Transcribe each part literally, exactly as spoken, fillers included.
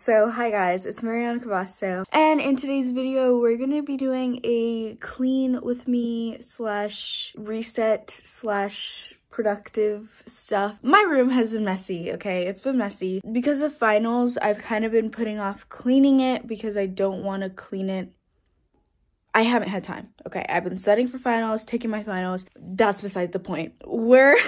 so hi guys, it's Mariana Kebaso, and in today's video we're gonna be doing a clean with me slash reset slash productive stuff. My room has been messy, okay? It's been messy. Because of finals, I've kind of been putting off cleaning it because I don't want to clean it. I haven't had time, okay? I've been studying for finals, taking my finals. That's beside the point. We're...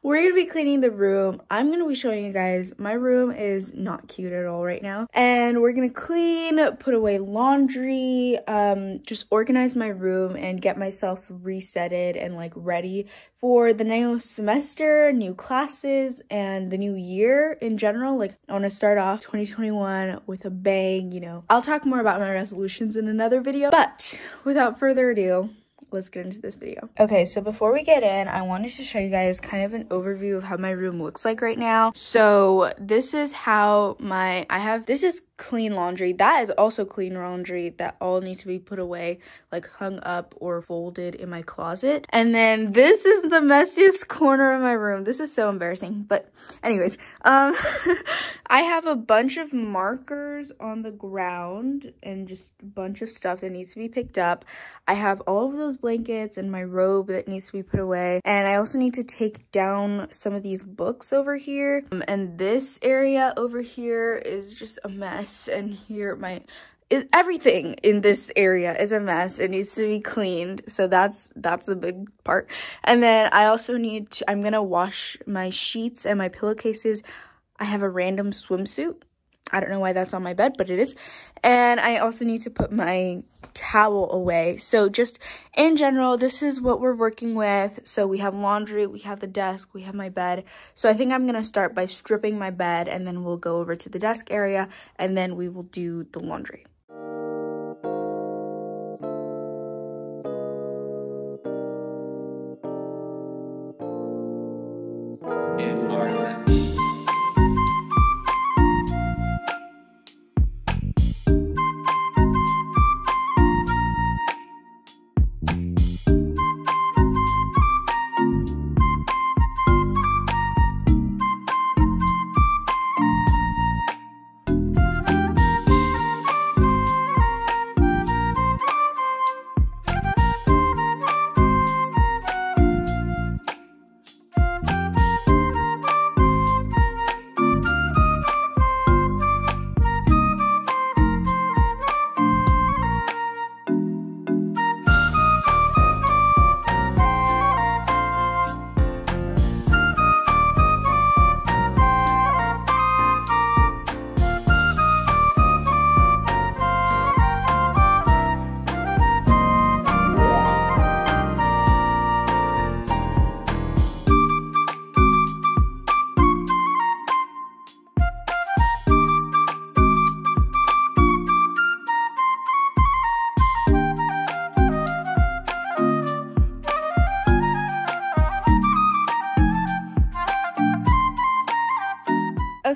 We're gonna be cleaning the room. I'm gonna be showing you guys. My room is not cute at all right now. And we're gonna clean, put away laundry, um, just organize my room and get myself resetted and like ready for the new semester, new classes, and the new year in general. Like, I wanna start off twenty twenty-one with a bang, you know. I'll talk more about my resolutions in another video, but without further ado, let's get into this video. Okay, so before we get in, I wanted to show you guys kind of an overview of how my room looks like right now. So this is how my, I have, this is clean laundry. That is also clean laundry that all need to be put away, like hung up or folded in my closet. And then this is the messiest corner of my room. This is so embarrassing. But anyways, um, I have a bunch of markers on the ground and just a bunch of stuff that needs to be picked up. I have all of those blankets and my robe that needs to be put away, and I also need to take down some of these books over here, um, and this area over here is just a mess, and here my is everything in this area is a mess. It needs to be cleaned, so that's that's a big part. And then I also need to, I'm gonna wash my sheets and my pillowcases. I have a random swimsuit. I don't know why that's on my bed, but it is. And I also need to put my towel away. So just in general, this is what we're working with. So we have laundry, we have the desk, we have my bed. So I think I'm going to start by stripping my bed, and then we'll go over to the desk area, and then we will do the laundry. It's artisan.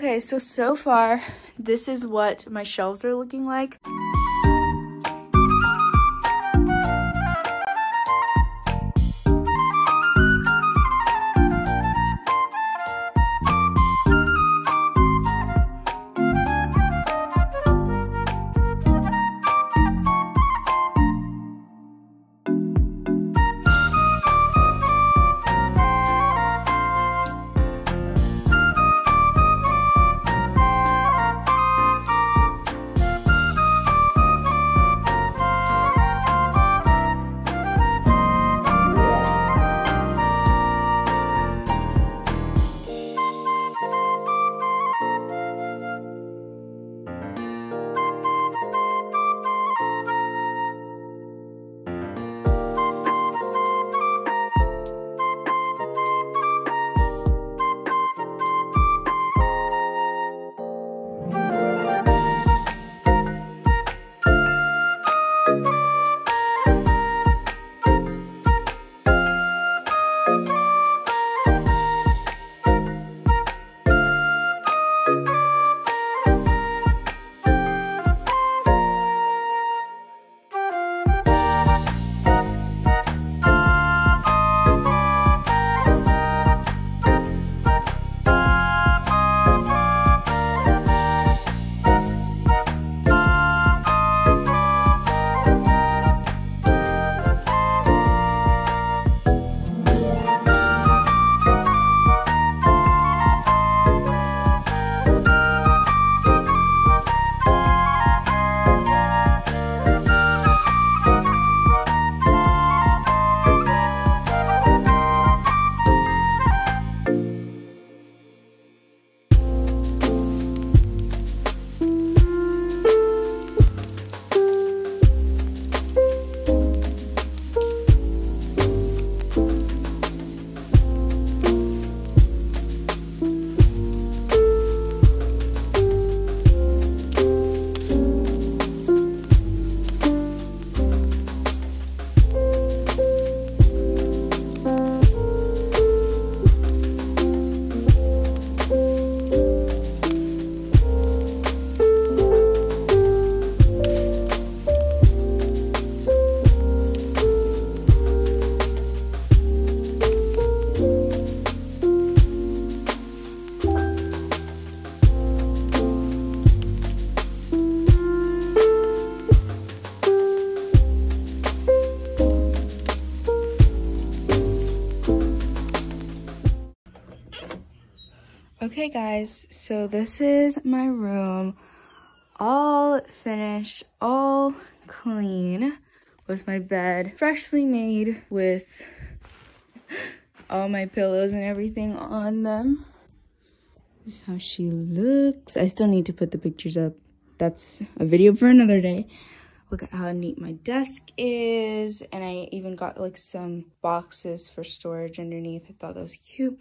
Okay, so, so far, this is what my shelves are looking like. Okay guys, so this is my room, all finished, all clean, with my bed freshly made, with all my pillows and everything on them. This is how she looks. I still need to put the pictures up. That's a video for another day. Look at how neat my desk is. And I even got like some boxes for storage underneath. I thought that was cute.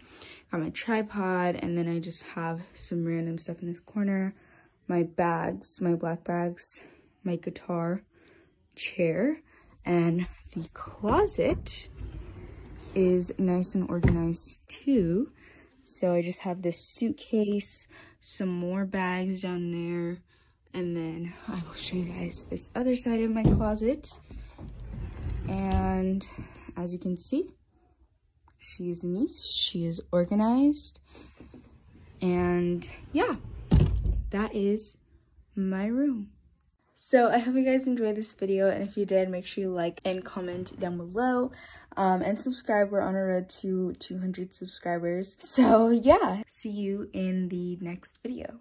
Got my tripod, and then I just have some random stuff in this corner. My bags, my black bags, my guitar, chair, and the closet is nice and organized too. So I just have this suitcase, some more bags down there, and then I will show you guys this other side of my closet. And as you can see, she is neat, she is organized, and yeah, that is my room. So I hope you guys enjoyed this video, and if you did, make sure you like and comment down below, um, and subscribe. We're on our road to two hundred subscribers. So yeah, see you in the next video.